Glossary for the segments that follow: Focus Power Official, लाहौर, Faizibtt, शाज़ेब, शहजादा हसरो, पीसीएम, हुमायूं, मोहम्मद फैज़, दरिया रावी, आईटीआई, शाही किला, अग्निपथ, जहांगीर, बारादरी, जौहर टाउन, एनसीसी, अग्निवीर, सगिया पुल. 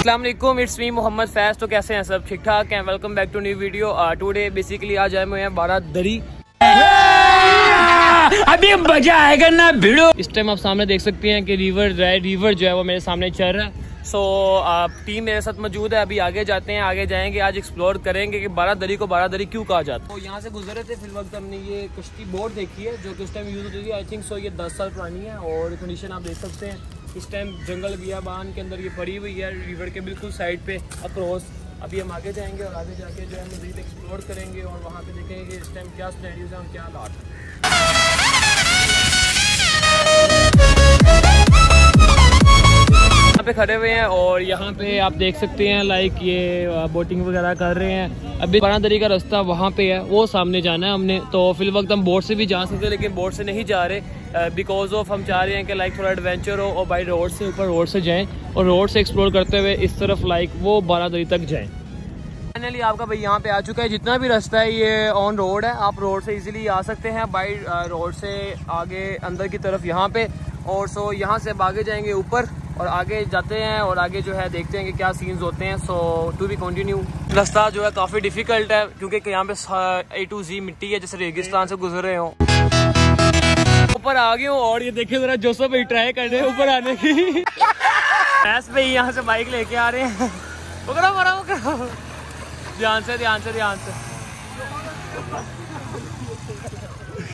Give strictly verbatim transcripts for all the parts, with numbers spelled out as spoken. अस्सलाम वालेकुम, it's me मोहम्मद फैज़। तो कैसे हैं सब, ठीक ठाक हैं? Welcome back to new video. Today basically आज आए हुए हैं बारादरी। अभी मजा आएगा ना भिड़ो। इस टाइम आप सामने देख सकते हैं कि रिवर रिवर जो है वो मेरे सामने चल रहा है। सो so, टीम मेरे साथ मौजूद है। अभी आगे जाते हैं, आगे जाएंगे, आज एक्सप्लोर करेंगे कि बारादरी को बारादरी क्यों कहा जाता है। तो यहाँ से गुजरे थे फिल वक्त, हमने ये कुश्ती बोर्ड देखी है जो कि उस टाइम यूज होती थी। आई थिंक सो ये दस साल पुरानी है और कंडीशन आप देख सकते हैं। इस टाइम जंगल बियाबान के अंदर ये पड़ी हुई है, रिवर के बिल्कुल साइड पे अक्रॉस। अभी हम आगे जाएंगे और आगे जाके जो है मज़ीद एक्सप्लोर करेंगे और वहाँ पर देखेंगे इस टाइम क्या स्टैंडीज है और क्या लाट है। पे खड़े हुए हैं और यहाँ पे आप देख सकते हैं लाइक ये बोटिंग वगैरह कर रहे हैं। अभी बारादरी का रास्ता वहाँ पे है, वो सामने जाना है हमने। तो फिल वक्त हम बोट से भी जा सकते हैं लेकिन बोट से नहीं जा रहे बिकॉज ऑफ हम चाह रहे हैं कि लाइक थोड़ा एडवेंचर हो और बाई रोड से ऊपर रोड से जाएं और रोड से एक्सप्लोर करते हुए इस तरफ लाइक वो बारादरी तक जाएँ। फाइनली आपका भाई यहाँ पे आ चुका है। जितना भी रास्ता है ये ऑन रोड है, आप रोड से इजीली आ सकते हैं। बाई रोड से आगे अंदर की तरफ यहाँ पे और सो यहाँ से अब आगे जाएंगे ऊपर और आगे जाते हैं और आगे जो है देखते हैं कि क्या सीन्स होते हैं। So to be continue. रास्ता जो है काफ़ी डिफिकल्ट है क्योंकि यहाँ पे ए टू जी मिट्टी है, जैसे रेगिस्तान से गुजरे हो। ऊपर आ गए हो और ये देखिए जरा जोसेफ भाई ट्राई कर रहे हैं ऊपर आने की। ऐसे भाई यहाँ से बाइक लेके आ रहे हैं। पकड़ो पकड़ो पकड़ो, ध्यान से ध्यान से ध्यान से।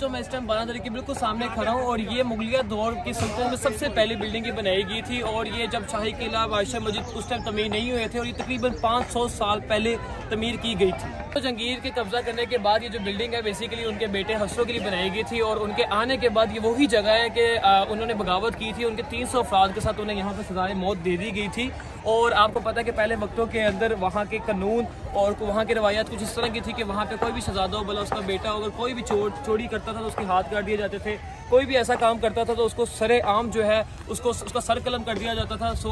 तो मैं इस टाइम बारादरी के बिल्कुल सामने खड़ा हूँ और ये मुगलिया दौर की सल्तनत में सबसे पहली बिल्डिंग ये बनाई गई थी और ये जब शाही किला शाही मस्जिद उस टाइम तमीर नहीं हुए थे और ये तकरीबन पाँच सौ साल पहले तमीर की गई थी। तो जहांगीर के कब्जा करने के बाद ये जो बिल्डिंग है बेसिकली उनके बेटे हसरो के लिए बनाई गई थी और उनके आने के बाद ये वही जगह है कि उन्होंने बगावत की थी। उनके तीन सौ अफराद के साथ उन्हें यहाँ पर सजाए मौत दे दी गई थी और आपको पता है कि पहले वक्तों के अंदर वहाँ के कानून और वहाँ की रवायत कुछ इस तरह की थी कि वहाँ पे कोई भी शहजादा भला उसका बेटा अगर कोई भी चोर चोरी करता था तो उसके हाथ काट दिए जाते थे। कोई भी ऐसा काम करता था तो उसको सरेआम जो है उसको उसका सर कलम कर दिया जाता था। सो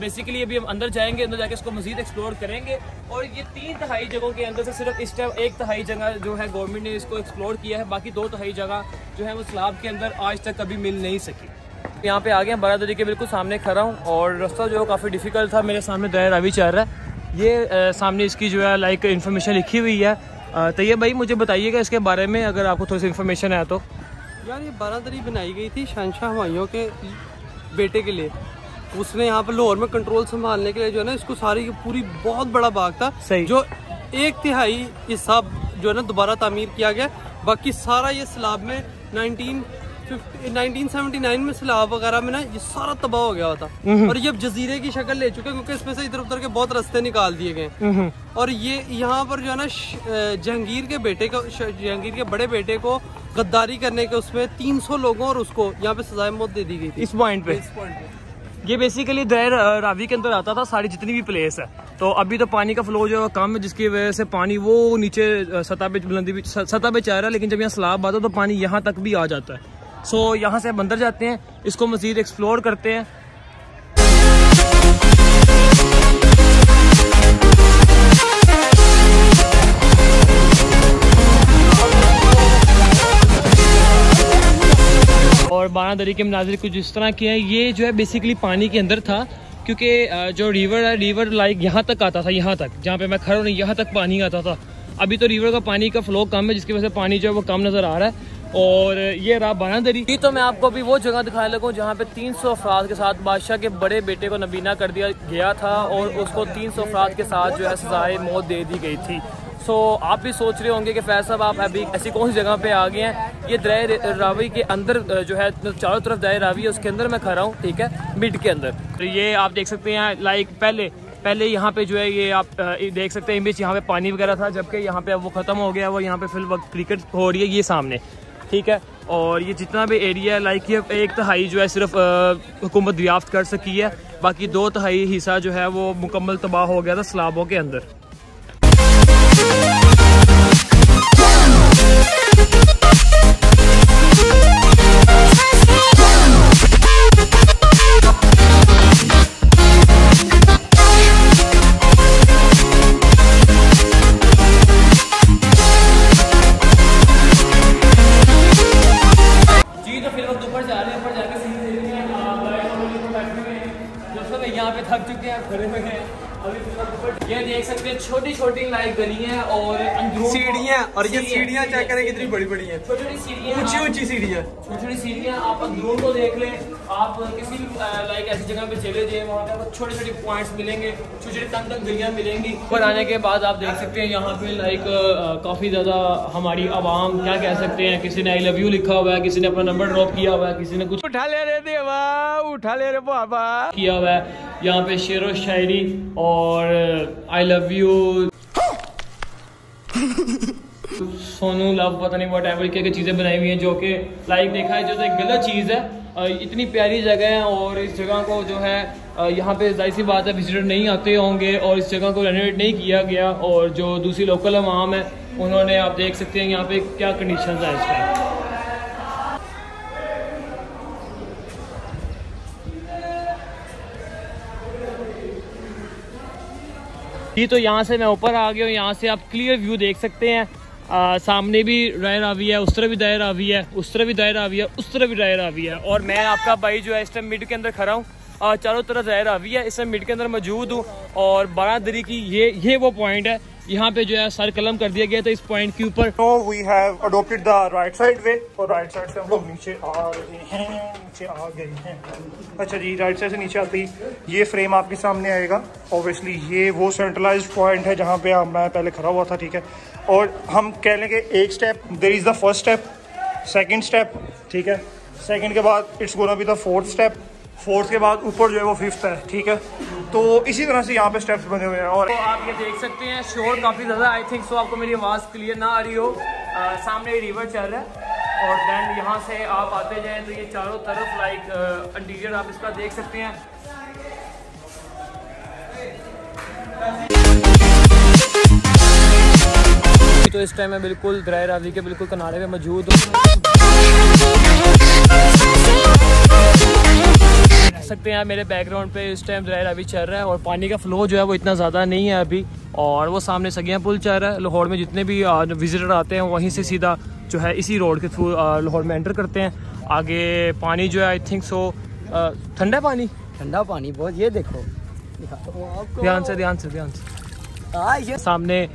बेसिकली अभी हम अंदर जाएंगे, अंदर जाके इसको मज़ीद एक्सप्लोर करेंगे। और ये तीन तिहाई जगहों के अंदर से सिर्फ इस टाइम एक तिहाई जगह जो है गवर्नमेंट ने इसको एक्सप्लोर किया है, बाकी दो तिहाई जगह जो है वो स्लाब के अंदर आज तक कभी मिल नहीं सकी। यहाँ पे आ गए हैं, बारादरी के बिल्कुल सामने खड़ा हूँ और रास्ता जो है काफ़ी डिफिकल्ट था। मेरे सामने दरिया रावी चल रहा है, ये आ, सामने इसकी जो है लाइक इन्फॉर्मेशन लिखी हुई है। तो ये भाई मुझे बताइएगा इसके बारे में अगर आपको थोड़ी सी इन्फॉर्मेशन है तो। यार ये बारादरी बनाई गई थी शहंशाह हुमायूं के बेटे के लिए। उसने यहाँ पर लाहौर में कंट्रोल संभालने के लिए जो है ना इसको सारी पूरी बहुत बड़ा बाग था सही, जो एक तिहाई हिस्सा जो है ना दोबारा तामीर किया गया, बाकी सारा ये सैलाब में नाइनटीन नाइनटीन सेवेंटी नाइन में सैलाब वगैरह में ना ये सारा तबाह हो गया था और ये अब जजीरे की शक्ल ले चुके हैं क्योंकि इसमें से इधर उधर के बहुत रास्ते निकाल दिए गए। और ये यहाँ पर जो है ना जहांगीर के बेटे को जहांगीर के बड़े बेटे को गद्दारी करने के उसमें तीन सौ लोगों और उसको यहाँ पे सजाए मौत दे दी गई थी। इस पॉइंट पे, इस पॉइंट पे ये बेसिकली दरिया रावी के अंदर आता था सारी जितनी भी प्लेस है। तो अभी तो पानी का फ्लो जो है कम है जिसकी वजह से पानी वो नीचे सतह पे बुलंदी सतह पे चाह रहा है, लेकिन जब यहाँ सैलाब आता है तो पानी यहाँ तक भी आ जाता है। सो so, यहाँ से अंदर जाते हैं, इसको मज़ीद एक्सप्लोर करते हैं। और बारादरी के मनाज़िर कुछ इस तरह के हैं। ये जो है बेसिकली पानी के अंदर था क्योंकि जो रिवर है रिवर लाइक यहाँ तक आता था, यहाँ तक जहाँ पे मैं खड़ा हूँ यहाँ तक पानी आता था। अभी तो रिवर का पानी का फ्लो कम है जिसकी वजह से पानी जो है वो कम नज़र आ रहा है। और ये रहा बारादरी। तो मैं आपको अभी वो जगह दिखाने लगा हूँ जहाँ पे तीन सौ अफराद के साथ बादशाह के बड़े बेटे को नबीना कर दिया गया था और उसको तीन सौ अफराद के साथ जो है सजाए मौत दे दी गई थी। सो आप भी सोच रहे होंगे कि फैज़ साहब आप अभी ऐसी कौन सी जगह पे आ गए हैं। ये दरिया रावी के अंदर जो है चारों तरफ दरिया रावी है, उसके अंदर मैं खड़ा हूँ, ठीक है, मिड के अंदर। तो ये आप देख सकते हैं लाइक पहले पहले यहाँ पे जो है ये आप देख सकते हैं बीच यहाँ पे पानी वगैरह था जबकि यहाँ पे अब वो ख़त्म हो गया। वो यहाँ पे फिल वक्त क्रिकेट हो रही है ये सामने, ठीक है। और ये जितना भी एरिया है लाइक ये एक तिहाई जो है सिर्फ हुकूमत दरियाफ्त कर सकी है, बाकी दो तिहाई हिस्सा जो है वो मुकम्मल तबाह हो गया था सैलाबों के अंदर। यहाँ पे थक चुके हैं, खड़े हुए हैं अभी। ये देख सकते हैं छोटी छोटी लाइक गली है और सीढ़ियाँ, और ये सीढ़ियाँ चेक करें कितनी बड़ी बड़ी है, छोटी छोटी सीढ़ियाँ, ऊंची ऊंची सीढ़ियाँ, छोटी छोटी सीढ़ियाँ। आप अंदरूर को देख लें, आप किसी लाइक ऐसी जगह पे चले जाए, वहाँ पे आपको छोटे छोटे पॉइंट्स मिलेंगे, छोटी छोटी तंग तंग गलियाँ मिलेंगी। पर आने के बाद आप देख सकते हैं यहाँ पे लाइक काफ़ी ज़्यादा हमारी आवाम क्या कह सकते हैं, किसी ने आई लव यू लिखा हुआ है, किसी ने अपना नंबर ड्रॉप किया हुआ है, किसी ने कुछ उठा ले रे देवा उठा ले रे बाबा किया हुआ है। यहाँ पे शेर व शायरी और I love you Sonu love पता नहीं वट एवर क्या चीज़ें बनाई हुई हैं, जो कि लाइक देखा है जो एक गलत चीज़ है। इतनी प्यारी जगह है और इस जगह को जो है यहाँ पे जाहिर सी बात है विजिटर नहीं आते होंगे, और इस जगह को रेनोवेट नहीं किया गया, और जो दूसरी लोकल आवाम है उन्होंने, आप देख सकते हैं यहाँ पे क्या कंडीशन है इस टाइम। जी तो यहाँ से मैं ऊपर आ गया हूँ, यहाँ से आप क्लियर व्यू देख सकते हैं। आ, सामने भी दरिया रावी है, उस तरफ भी दरिया रावी है, उस तरफ भी दरिया रावी है, उस तरफ भी दरिया रावी है, और मैं आपका भाई जो है इस टाइम मिड के अंदर खड़ा हूँ। चारों तरफ दरिया रावी है, इस टाइम मिड के अंदर मौजूद हूँ, और बारादरी की ये ये वो पॉइंट है, यहाँ पे जो है सर कलम कर दिया गया था इस पॉइंट के ऊपर। तो we have adopted the right side way, और राइट साइड से हम लोग नीचे आ गए हैं, नीचे आ गए हैं। अच्छा जी, राइट साइड से नीचे आते ही ये फ्रेम आपके सामने आएगा। ऑब्वियसली ये वो सेंट्रलाइज्ड पॉइंट है जहाँ पे हम मैं पहले खड़ा हुआ था, ठीक है। और हम कह लेंगे एक step, there is the first step, second step, ठीक है। सेकेंड के बाद it's gonna be the fourth step, fourth के बाद ऊपर जो है वो फिफ्थ है, ठीक है। तो इसी तरह से यहाँ पे स्टेप्स बने हुए हैं। और तो आप ये देख सकते हैं शोर काफ़ी ज़्यादा, आई थिंक सो आपको मेरी आवाज़ क्लियर ना आ रही हो। आ, सामने रिवर चल रहा है, और देन यहाँ से आप आते जाएं तो ये चारों तरफ लाइक इंटीरियर आप इसका देख सकते हैं। तो इस टाइम मैं बिल्कुल दरिया रावी के बिल्कुल किनारे पे मौजूद हूँ। देख सकते हैं मेरे बैकग्राउंड पे इस टाइम दरिया रावी चल रहा है, और पानी का फ्लो जो है वो इतना ज़्यादा नहीं है अभी। और वो सामने सगिया पुल चल रहा है। लाहौर में जितने भी विजिटर आते हैं वहीं से सीधा जो है इसी रोड के थ्रू लाहौर में एंटर करते हैं। आगे पानी जो है आई थिंक सो ठंडा पानी, ठंडा पानी बहुत। ये देखो, ध्यान से ध्यान से ध्यान से, सामने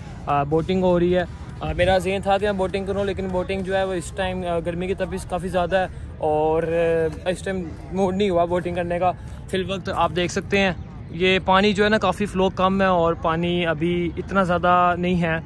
बोटिंग हो रही है। आ, मेरा जहन था कि मैं बोटिंग करूँ, लेकिन बोटिंग जो है वो इस टाइम गर्मी की तबीयत काफ़ी ज़्यादा है, और इस टाइम मूड नहीं हुआ बोटिंग करने का। फिल वक्त आप देख सकते हैं ये पानी जो है ना काफ़ी फ्लो कम है, और पानी अभी इतना ज़्यादा नहीं है।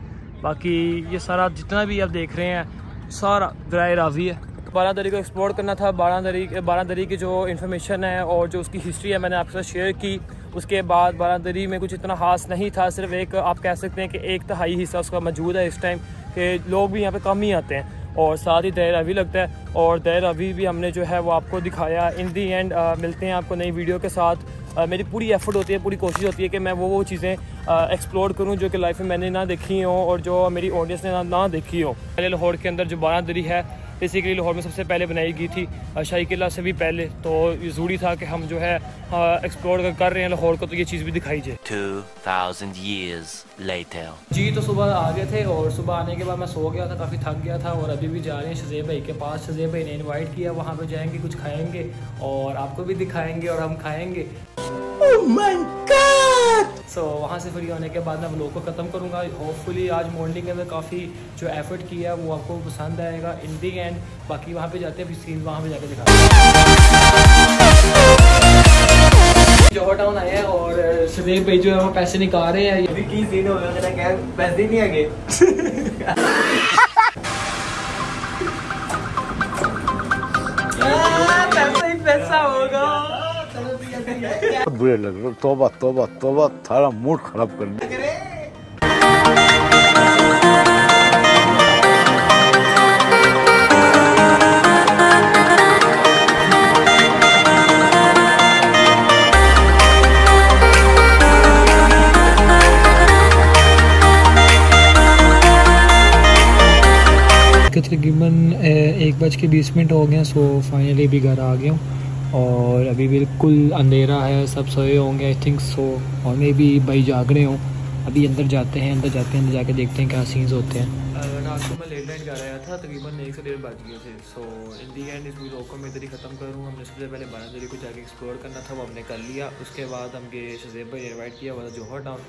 बाकी ये सारा जितना भी आप देख रहे हैं सारा दरिया रावी है। बारादरी को एक्सप्लोर करना था, बारादरी बारादरी की जो इन्फॉर्मेशन है और जो उसकी हिस्ट्री है मैंने आपके साथ शेयर की। उसके बाद बारादरी में कुछ इतना खास नहीं था, सिर्फ एक आप कह सकते हैं कि एक तिहाई हिस्सा उसका मौजूद है इस टाइम, कि लोग भी यहाँ पे कम ही आते हैं, और साथ ही दरिया रावी लगता है। और दरिया रावी भी हमने जो है वो आपको दिखाया। इन दी एंड मिलते हैं आपको नई वीडियो के साथ। आ, मेरी पूरी एफर्ट होती है, पूरी कोशिश होती है कि मैं वो वो चीज़ें एक्सप्लोर करूँ जो कि लाइफ में मैंने ना देखी हो, और जो मेरी ऑडियंस ने ना, ना देखी हो। पहले लाहौर के अंदर जो बारादरी है बेसिकली लाहौर में सबसे पहले बनाई गई थी, शाही किला से भी पहले। तो ये ज़रूरी था कि हम जो है एक्सप्लोर कर रहे हैं लाहौर को, तो ये चीज़ भी दिखाई जाए। टू थाउज़ेंड इयर्स लेटर जी तो सुबह आ गए थे, और सुबह आने के बाद मैं सो गया था, काफ़ी थक गया था। और अभी भी जा रहे हैं शाज़ेब भाई के पास, शाज़ेब भाई ने इन्वाइट किया, वहाँ पर जाएंगे, कुछ खाएँगे और आपको भी दिखाएँगे और हम खाएँगे। Oh my God! So so, वहाँ से फ्री होने के बाद मैं व्लॉग को ख़त्म करूँगा। होपफुली आज मॉर्निंग में काफ़ी जो एफर्ट किया वो आपको पसंद आएगा इन दी एंड। बाकी वहाँ पे जाते हैं, फिर सीन वहाँ पे जाके दिखाते। जौहर टाउन आए हैं और शाज़ेब भाई जो है वो पैसे निकाल रहे हैं। अभी की सीन हो गया, क्या पैसे नहीं आगे। बुरे लग रहे, तोबा तोबा तोबा, थारा मूड खराब कर दिया। तकरीबन एक बज के बीस मिनट हो गए, सो फाइनली भी घर आ गया हूँ, और अभी बिल्कुल अंधेरा है, सब सोए होंगे आई थिंक सो, और मे भी भाई जाग रहे हों। अभी अंदर जाते हैं, अंदर जाते हैं, अंदर जाके देखते हैं क्या सीन्स होते हैं। रात को मैं लेट नाइट जा रहा था, तकरीबन एक से डेढ़ बज गए थे। सो इन दी एंड इस ब्लॉग को मैं इधर ही ख़त्म करूँ। हमने सबसे पहले बारादरी को जाके एक्सप्लोर करना था, वो हमने कर लिया। उसके बाद हमके शाज़ेब भाई इन्वाइट किया हुआ था जौहर टाउन,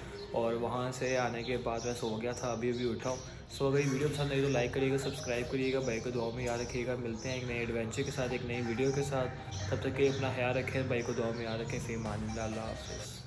और वहाँ से आने के बाद मैं सो गया था, अभी अभी उठा हूँ। सो अगर ये वीडियो पसंद आई तो लाइक करिएगा, सब्सक्राइब करिएगा, भाई को दुआ में याद रखिएगा। मिलते हैं एक नए एडवेंचर के साथ, एक नई वीडियो के साथ। तब तक के अपना ख्याल रखें, भाई को दुआ में याद रखें। फ़ी मानिल्लाह, अल्लाह हाफ़िज़।